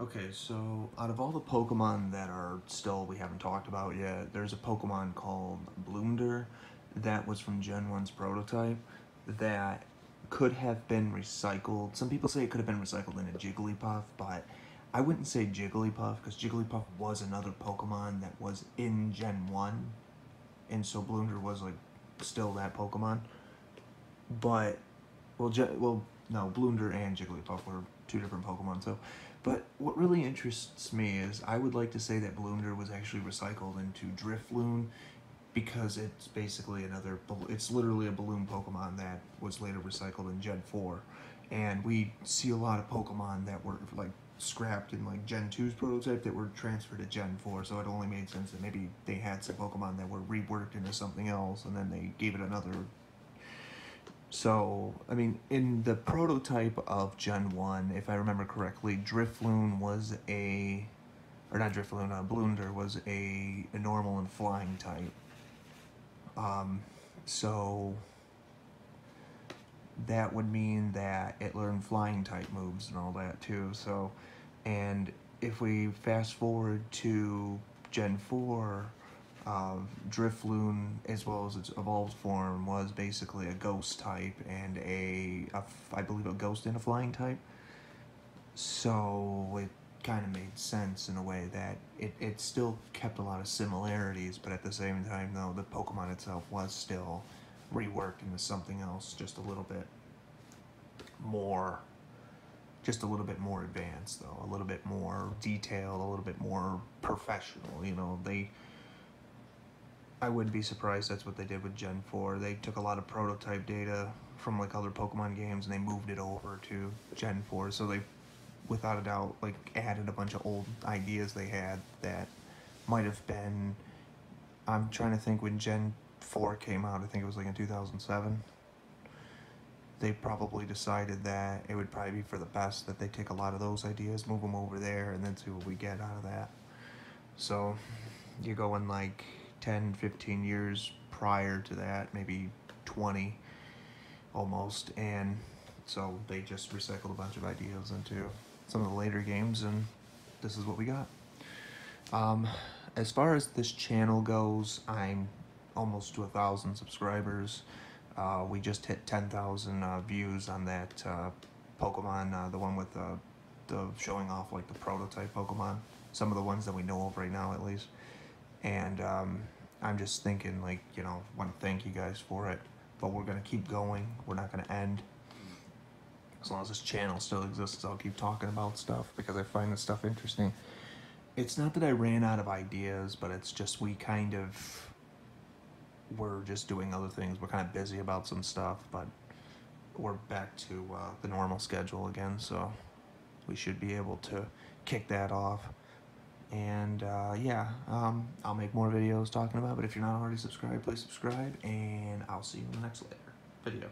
Okay, so out of all the Pokemon that are still we haven't talked about yet, there's a Pokemon called Bloonder that was from Gen 1's prototype that could have been recycled. Some people say it could have been recycled in a Jigglypuff, but I wouldn't say Jigglypuff because Jigglypuff was another Pokemon that was in Gen 1, and so Bloonder was like still that Pokemon. But well, no, Bloonder and Jigglypuff were two different Pokemon. So, but what really interests me is I would like to say that Bloonder was actually recycled into Drifloon, because it's basically another, it's literally a balloon Pokemon that was later recycled in Gen 4. And we see a lot of Pokemon that were like scrapped in like Gen 2's prototype that were transferred to Gen 4, so it only made sense that maybe they had some Pokemon that were reworked into something else and then they gave it another. So, I mean, in the prototype of Gen 1, if I remember correctly, Drifloon was a, or not Drifloon, Bloonder was a normal and flying type. So that would mean that it learned flying type moves and all that too. So, and if we fast forward to Gen 4, Drifloon, as well as its evolved form, was basically a ghost type and I believe a ghost and a flying type. So it kind of made sense in a way that it still kept a lot of similarities, but at the same time though, the Pokemon itself was still reworked into something else, just a little bit more advanced though, a little bit more detailed, a little bit more professional, you know. I wouldn't be surprised that's what they did with Gen 4. They took a lot of prototype data from like other Pokemon games and they moved it over to Gen 4. So they, without a doubt, like added a bunch of old ideas they had that might have been, I'm trying to think, when Gen 4 came out, I think it was like in 2007. They probably decided that it would probably be for the best that they take a lot of those ideas, move them over there, and then see what we get out of that. So you go in like 10, 15 years prior to that, maybe 20 almost, and so they just recycled a bunch of ideas into some of the later games, and this is what we got. As far as this channel goes, I'm almost to 1,000 subscribers. We just hit 10,000 views on that Pokemon, the one with the showing off like the prototype Pokemon, some of the ones that we know of right now at least. And I'm just thinking, like, you know, want to thank you guys for it, but we're going to keep going. We're not going to end. As long as this channel still exists, I'll keep talking about stuff because I find this stuff interesting. It's not that I ran out of ideas, but it's just we kind of were just doing other things. We're kind of busy about some stuff, but we're back to the normal schedule again, so we should be able to kick that off. And yeah, I'll make more videos talking about it, but if you're not already subscribed, please subscribe, and I'll see you in the next video.